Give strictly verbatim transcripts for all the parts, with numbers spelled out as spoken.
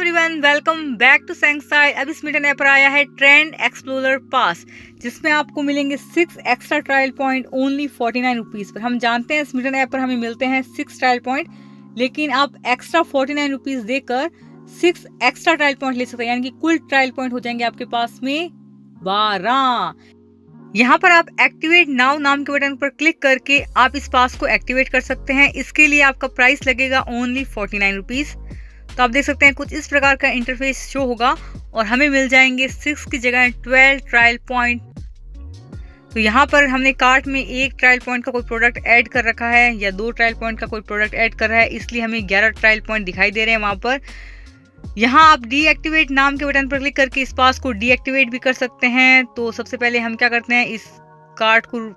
Everyone, welcome back to सेंगसाई। अब इस मीटर ने पर आया है ट्रेंड एक्सप्लोरर पास, जिसमें आपको मिलेंगे six extra trial point only forty nine rupees पर। हम जानते हैं इस मीटर ऐप पर हमें मिलते हैं सिक्स ट्रायल पॉइंट, लेकिन आप एक्स्ट्रा फोर्टी नाइन रुपीज़ देकर सिक्स एक्स्ट्रा ट्रायल पॉइंट ले सकते हैं, यानी कि कुल ट्रायल पॉइंट हो जाएंगे आपके पास में बारह। यहाँ पर आप एक्टिवेट नाउ नाम के बटन पर क्लिक करके आप इस पास को एक्टिवेट कर सकते हैं। इसके लिए आपका प्राइस लगेगा ओनली फोर्टी नाइन रुपीज़। तो आप देख सकते हैं कुछ इस प्रकार का इंटरफेस शो होगा और हमें मिल जाएंगे सिक्स की जगह ट्वेल्व ट्रायल पॉइंट। तो यहाँ पर हमने कार्ट में एक ट्रायल पॉइंट का कोई प्रोडक्ट ऐड कर रखा है या दो ट्रायल पॉइंट का कोई प्रोडक्ट ऐड कर रहा है, इसलिए हमें ग्यारह ट्रायल पॉइंट दिखाई दे रहे हैं वहाँ पर। यहाँ आप डीएक्टिवेट नाम के बटन पर क्लिक करके इस पास को डीएक्टिवेट भी कर सकते हैं। तो सबसे पहले हम क्या करते हैं, इस कार्ट को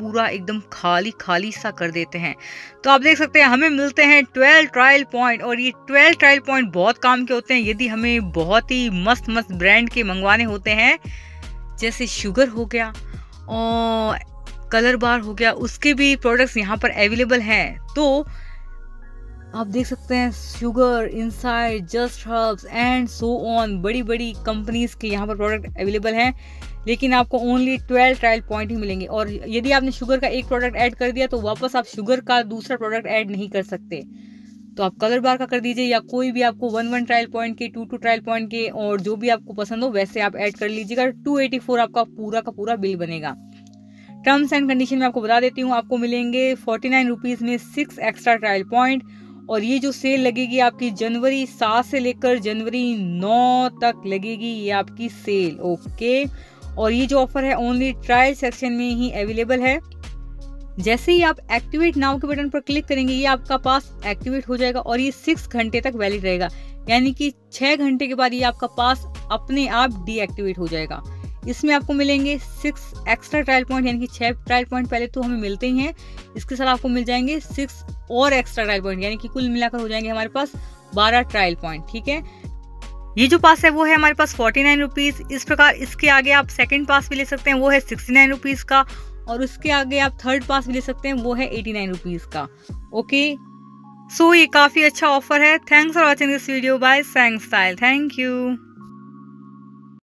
पूरा एकदम खाली खाली सा कर देते हैं। तो आप देख सकते हैं हमें मिलते हैं ट्वेल्व ट्रायल पॉइंट, और ये ट्वेल्व ट्रायल पॉइंट बहुत काम के होते हैं यदि हमें बहुत ही मस्त मस्त ब्रांड के मंगवाने होते हैं, जैसे शुगर हो गया और कलर बार हो गया, उसके भी प्रोडक्ट्स यहाँ पर अवेलेबल हैं। तो आप देख सकते हैं sugar, inside, just herbs and so on, बड़ी बड़ी कंपनीज़ के यहाँ पर प्रोडक्ट अवेलेबल हैं, लेकिन आपको ओनली ट्वेल्व ट्रायल पॉइंट ही मिलेंगे। और यदि आपने शुगर का एक प्रोडक्ट ऐड कर दिया तो वापस आप शुगर का दूसरा प्रोडक्ट ऐड नहीं कर सकते। तो आप कलर बार का कर दीजिए, या कोई भी आपको वन वन ट्रायल पॉइंट के, टू टू ट्रायल पॉइंट के, और जो भी आपको पसंद हो वैसे आप ऐड कर लीजिएगा। टू एटी फोर आपका पूरा का पूरा बिल बनेगा। टर्म्स एंड कंडीशन में आपको बता देती हूँ, आपको मिलेंगे फोर्टी नाइन रुपीज़ में सिक्स एक्स्ट्रा ट्रायल पॉइंट। और ये जो सेल लगेगी आपकी जनवरी सात से लेकर जनवरी नौ तक लगेगी, ये आपकी सेल। ओके, और ये जो ऑफर है ओनली ट्रायल सेक्शन में ही अवेलेबल है। जैसे ही आप एक्टिवेट नाउ के बटन पर क्लिक करेंगे ये आपका पास एक्टिवेट हो जाएगा और ये सिक्स घंटे तक वैलिड रहेगा, यानी कि छः घंटे के बाद ये आपका पास अपने आप डीएक्टिवेट हो जाएगा। इसमें आपको मिलेंगे सिक्स एक्स्ट्रा ट्रायल पॉइंट, यानी कि छः ट्रायल पॉइंट पहले तो हमें मिलते ही हैं, इसके साथ आपको मिल जाएंगे सिक्स और एक्स्ट्रा ट्रायल पॉइंट, यानी कि कुल मिलाकर हो जाएंगे हमारे पास बारह ट्रायल पॉइंट। ठीक है, ये जो पास है वो है हमारे पास फोर्टी नाइन रुपीज़। इस प्रकार इसके आगे आप सेकंड पास भी ले सकते हैं, वो है सिक्सटी नाइन रुपीज़ का, और उसके आगे आप थर्ड पास भी ले सकते हैं, वो है एटी नाइन रुपीज़ का। ओके, सो so, ये काफ़ी अच्छा ऑफर है। Thanks for watching this video bye सेंगसाई। Thank you.